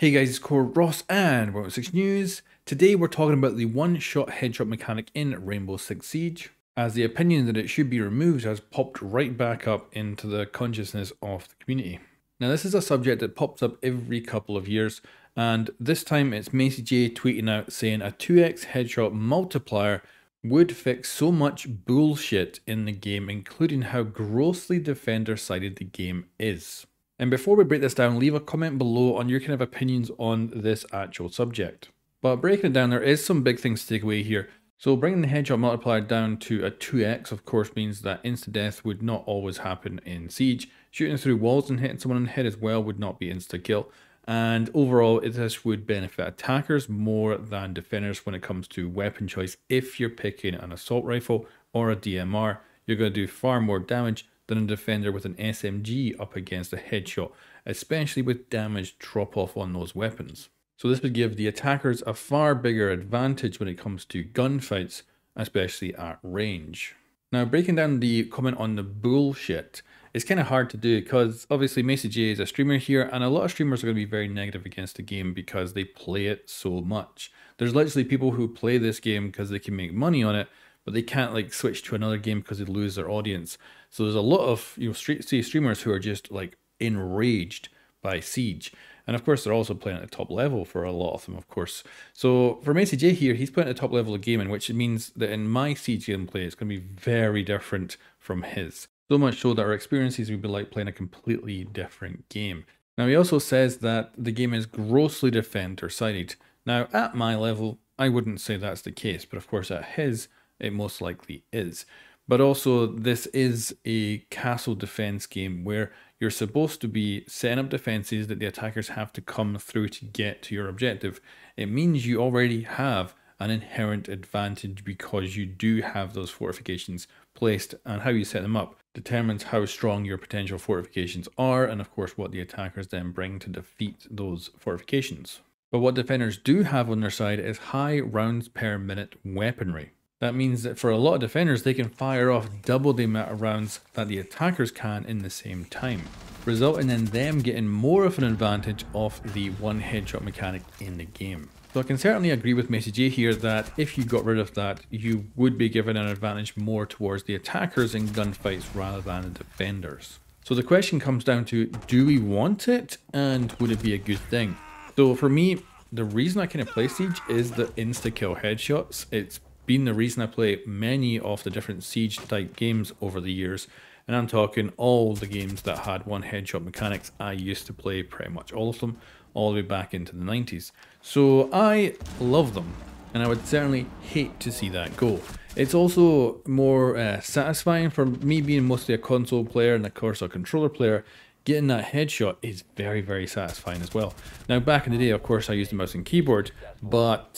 Hey guys, it's coreRoss and World6 News. Today we're talking about the one-shot headshot mechanic in Rainbow Six Siege, as the opinion that it should be removed has popped right back up into the consciousness of the community. Now this is a subject that pops up every couple of years, and this time it's Macie Jay tweeting out saying a 2x headshot multiplier would fix so much bullshit in the game, including how grossly defender-sided the game is. And before we break this down, leave a comment below on your kind of opinions on this actual subject. But breaking it down, there is some big things to take away here. So bringing the headshot multiplier down to a 2x of course means that insta-death would not always happen in Siege. Shooting through walls and hitting someone in the head as well would not be insta-kill. And overall, this would benefit attackers more than defenders when it comes to weapon choice. If you're picking an assault rifle or a DMR, you're going to do far more damage than a defender with an SMG up against a headshot, especially with damage drop off on those weapons. So this would give the attackers a far bigger advantage when it comes to gunfights, especially at range. Now breaking down the comment on the bullshit, it's kind of hard to do because obviously Macie Jay is a streamer here, and a lot of streamers are going to be very negative against the game because they play it so much. There's literally people who play this game because they can make money on it, but they can't like switch to another game because they lose their audience. So there's a lot of, you know, streamers who are just like enraged by Siege. And of course they're also playing at the top level for a lot of them, of course. So for Macie Jay here, he's playing at the top level of gaming, which means that in my Siege gameplay, it's going to be very different from his. So much so that our experiences would be like playing a completely different game. Now he also says that the game is grossly defender-sided. Now at my level, I wouldn't say that's the case, but of course at his, it most likely is. But also this is a castle defense game where you're supposed to be setting up defenses that the attackers have to come through to get to your objective. It means you already have an inherent advantage because you do have those fortifications placed, and how you set them up determines how strong your potential fortifications are, and of course what the attackers then bring to defeat those fortifications. But what defenders do have on their side is high rounds per minute weaponry. That means that for a lot of defenders, they can fire off double the amount of rounds that the attackers can in the same time, resulting in them getting more of an advantage off the one headshot mechanic in the game. So I can certainly agree with Macie Jay here that if you got rid of that, you would be given an advantage more towards the attackers in gunfights rather than the defenders. So the question comes down to, do we want it, and would it be a good thing? So for me, the reason I kind of play Siege is the insta-kill headshots. It's been the reason I play many of the different Siege type games over the years, and I'm talking all the games that had one headshot mechanics. I used to play pretty much all of them all the way back into the 90s, so I love them, and I would certainly hate to see that go. It's also more satisfying for me, being mostly a console player and of course a controller player. Getting that headshot is very, very satisfying as well. Now back in the day, of course, I used the mouse and keyboard, but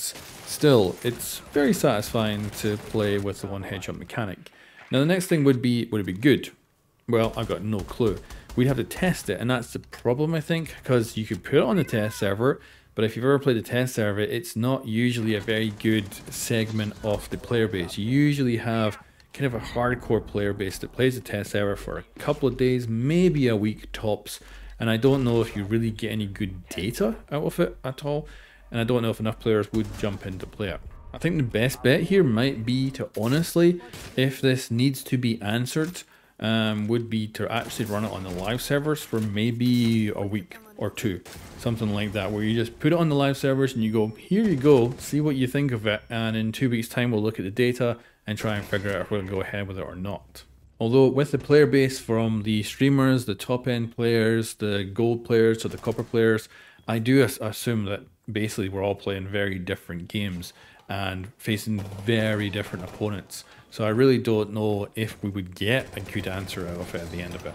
still, it's very satisfying to play with the one headshot mechanic. Now the next thing would be, would it be good? Well, I've got no clue. We'd have to test it, and that's the problem, I think, because you could put it on the test server, but if you've ever played the test server, it's not usually a very good segment of the player base. You usually have kind of a hardcore player base that plays the test server for a couple of days, maybe a week tops, and I don't know if you really get any good data out of it at all, and I don't know if enough players would jump in to play it. I think the best bet here might be to, honestly, if this needs to be answered, would be to actually run it on the live servers for maybe a week or two, something like that, where you just put it on the live servers and you go, here you go, see what you think of it, and in 2 weeks time we'll look at the data and try and figure out if we're going to go ahead with it or not. Although with the player base, from the streamers, the top end players, the gold players to the copper players, I do assume that basically we're all playing very different games and facing very different opponents. So I really don't know if we would get a good answer out of it at the end of it.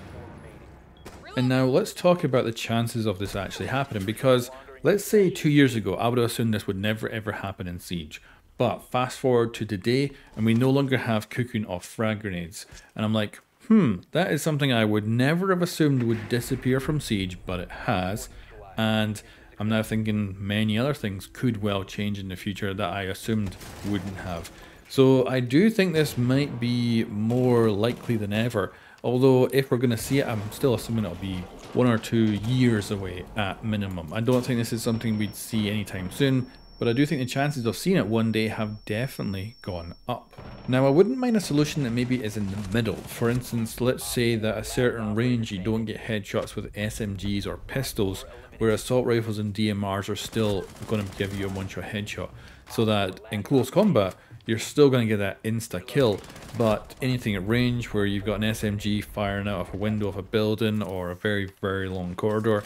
And now let's talk about the chances of this actually happening, because let's say 2 years ago, I would assume this would never ever happen in Siege. But fast forward to today, and we no longer have cooking off frag grenades. And I'm like, that is something I would never have assumed would disappear from Siege, but it has. And I'm now thinking many other things could well change in the future that I assumed wouldn't have. So I do think this might be more likely than ever. Although if we're going to see it, I'm still assuming it'll be 1 or 2 years away at minimum. I don't think this is something we'd see anytime soon, but I do think the chances of seeing it one day have definitely gone up. Now, I wouldn't mind a solution that maybe is in the middle. For instance, let's say that a certain range you don't get headshots with SMGs or pistols, where assault rifles and DMRs are still going to give you a one-shot headshot, so that in close combat you're still going to get that insta kill, but anything at range where you've got an SMG firing out of a window of a building or a very long corridor,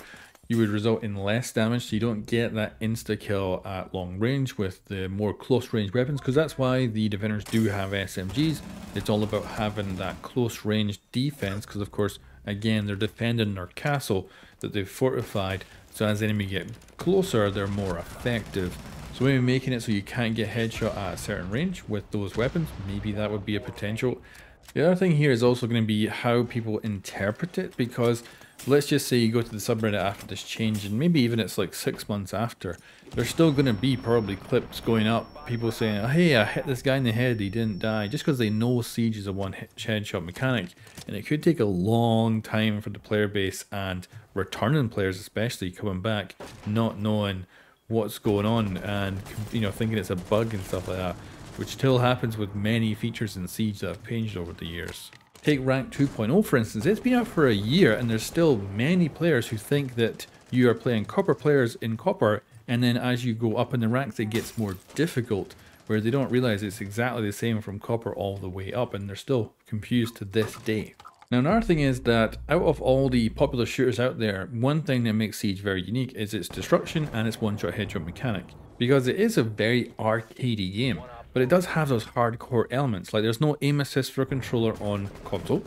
you would result in less damage, so you don't get that insta kill at long range with the more close range weapons, because that's why the defenders do have SMGs. It's all about having that close range defense, because of course, again, they're defending their castle that they've fortified, so as the enemy get closer, they're more effective. So maybe making it so you can't get headshot at a certain range with those weapons, maybe that would be a potential. The other thing here is also going to be how people interpret it, because let's just say you go to the subreddit after this change, and maybe even it's like 6 months after, there's still going to be probably clips going up, people saying, hey, I hit this guy in the head, he didn't die, just because they know Siege is a one-hit headshot mechanic, and it could take a long time for the player base and returning players especially coming back, not knowing what's going on and, you know, thinking it's a bug and stuff like that, which still happens with many features in Siege that have changed over the years. Take Rank 2.0 for instance, it's been out for a year and there's still many players who think that you are playing copper players in copper, and then as you go up in the ranks it gets more difficult, where they don't realize it's exactly the same from copper all the way up, and they're still confused to this day. Now another thing is that out of all the popular shooters out there, one thing that makes Siege very unique is its destruction and its one-shot headshot mechanic, because it is a very arcadey game. But it does have those hardcore elements, like there's no aim assist for a controller on console.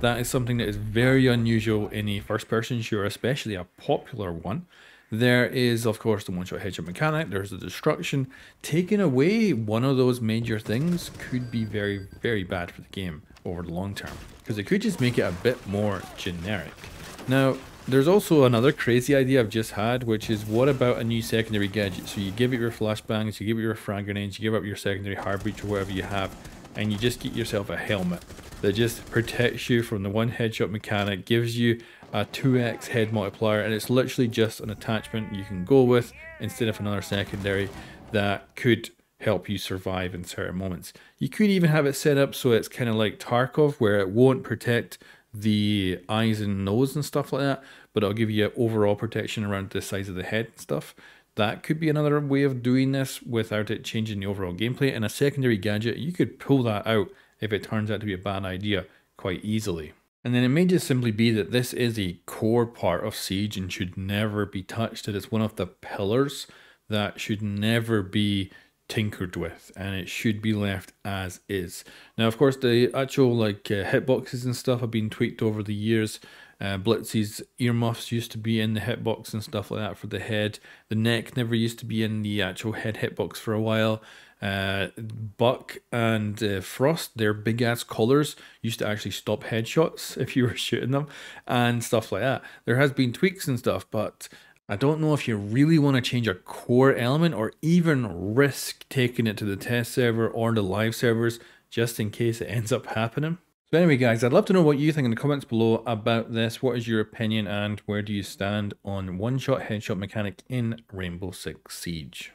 That is something that is very unusual in a first person shooter, especially a popular one. There is of course the one shot headshot mechanic, there's the destruction. Taking away one of those major things could be very bad for the game over the long term, because it could just make it a bit more generic. Now, there's also another crazy idea I've just had, which is what about a new secondary gadget? So you give it your flashbangs, you give it your frag grenades, you give up your secondary hard breach or whatever you have, and you just get yourself a helmet that just protects you from the one headshot mechanic, gives you a 2x head multiplier, and it's literally just an attachment you can go with instead of another secondary that could help you survive in certain moments. You could even have it set up so it's kind of like Tarkov, where it won't protect the eyes and nose and stuff like that, but it'll give you overall protection around the size of the head and stuff. That could be another way of doing this without it changing the overall gameplay. And a secondary gadget, you could pull that out if it turns out to be a bad idea quite easily. And then it may just simply be that this is a core part of Siege and should never be touched, that it's one of the pillars that should never be tinkered with, and it should be left as is. Now of course the actual like hitboxes and stuff have been tweaked over the years. Blitzy's earmuffs used to be in the hitbox and stuff like that for the head. The neck never used to be in the actual head hitbox for a while. Buck and Frost, their big ass collars used to actually stop headshots if you were shooting them and stuff like that. There has been tweaks and stuff, but I don't know if you really want to change a core element or even risk taking it to the test server or the live servers just in case it ends up happening. So anyway guys, I'd love to know what you think in the comments below about this. What is your opinion and where do you stand on one-shot headshot mechanic in Rainbow Six Siege?